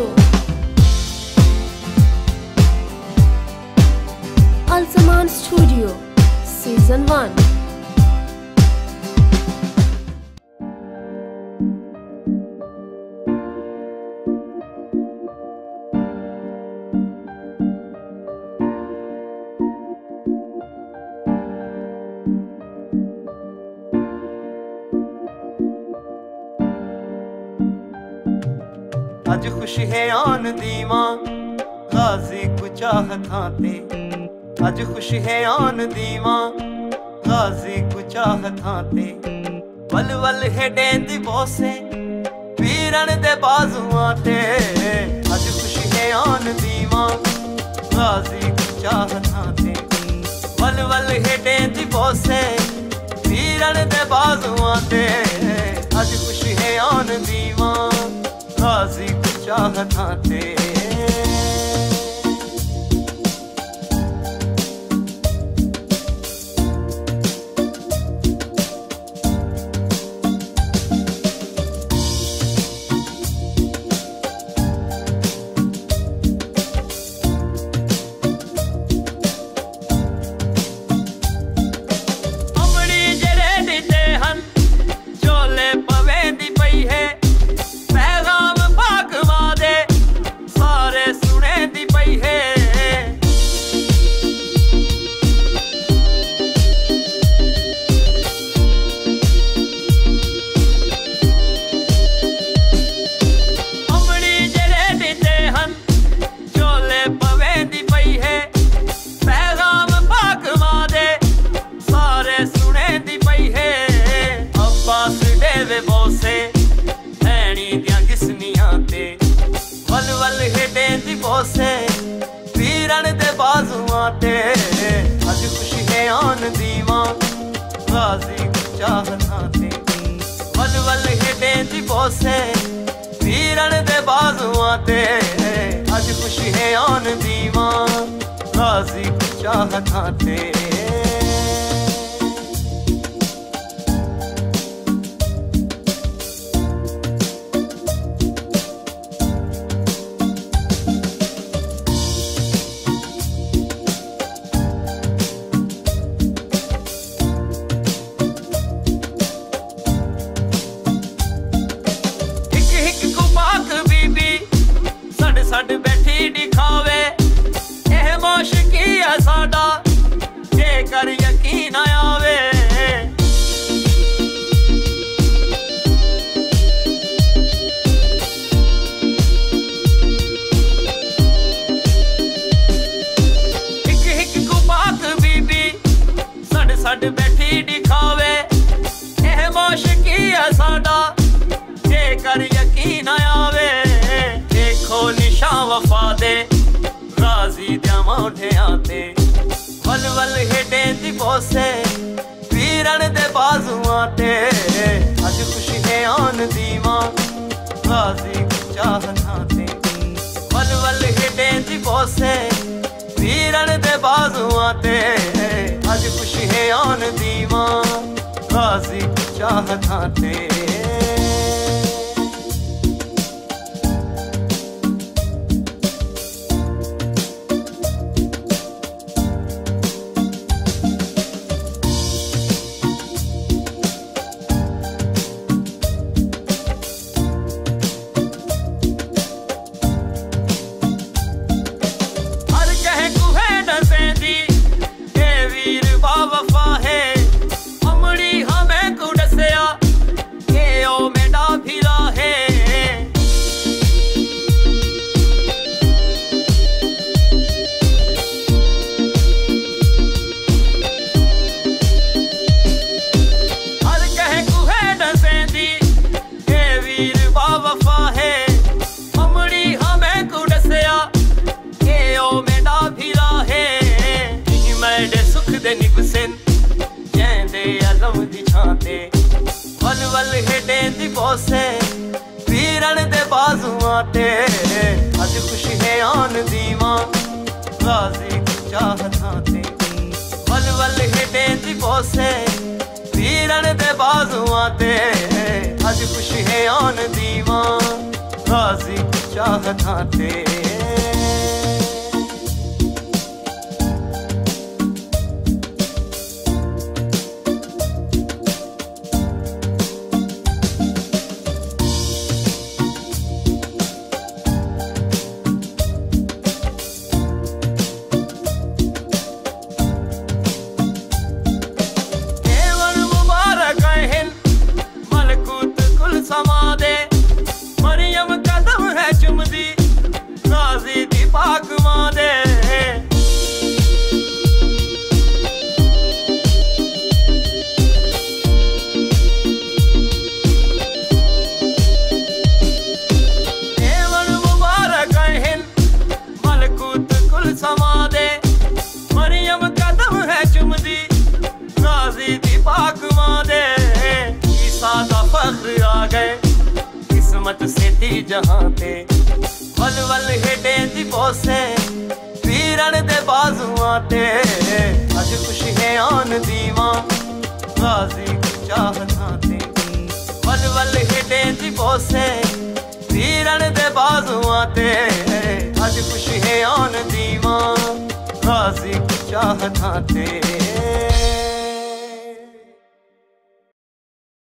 also. Al Zaman Studio, Season 1. आज खुश है आन दीमा गाजी को चाहत हाथे, आज खुश है आन दीमा गाजी को चाहत हाथे। बल बल है डेंदी बोसे पीरन दे बाजुआ ते, आज खुश है आन दीमा गाजी को चाहत हाथे। बल बल है डेंदी बोसे पीरन दे बाजुआ ते, आज खुश है आन दीमा गाजी को चाहत हाथे। पीरन दे बाजुआ ते, आज खुश है आन दीवां गाजी को चाहत हाथे। वल वल है डेंदी बोसे पीरन दे बाजुआ ते, आज खुश है आन दीवां गाजी को चाहत हाथे। साढ़े बैठी दिखावे एह मोशकी है साडा जेकर यकीन आवे। हिक हिक को बात बीबी साढ़े साढ़े बैठी दिखावे एह मोशकी है साडा जेकर यकीन आवे। देखो निशा वफा दे गाजी दे मोढ़े आते, वल वल है डेंदी बोसे पीरन दे बाजुआ ते, आज खुश है आन दीमा गाजी को चाहत हाथे। वल वल है डेंदी बोसे पीरन दे बाजुआ ते, आज खुश है आन दीमा गाजी को चाहत हाथे। वल वल है डेंदी बोसे पीरन दे बाजुआ ते, आज खुश है आन दीवां गाजी को चाहत हाथे। वल वल है डेंदी बोसे पीरन दे बाजुआ ते, आज खुश है आन दीवां गाजी को चाहता थे। से थी जहां पे वल वल हेडे दी बोसे पीरण दे बाजुआ ते अज खुश है आन दीवा गाजी चाहता थे। वल वल हेडे दी बोसे पीरण दे बाजुआ ते अज खुश है आन दीवा गाजी चाहता थे।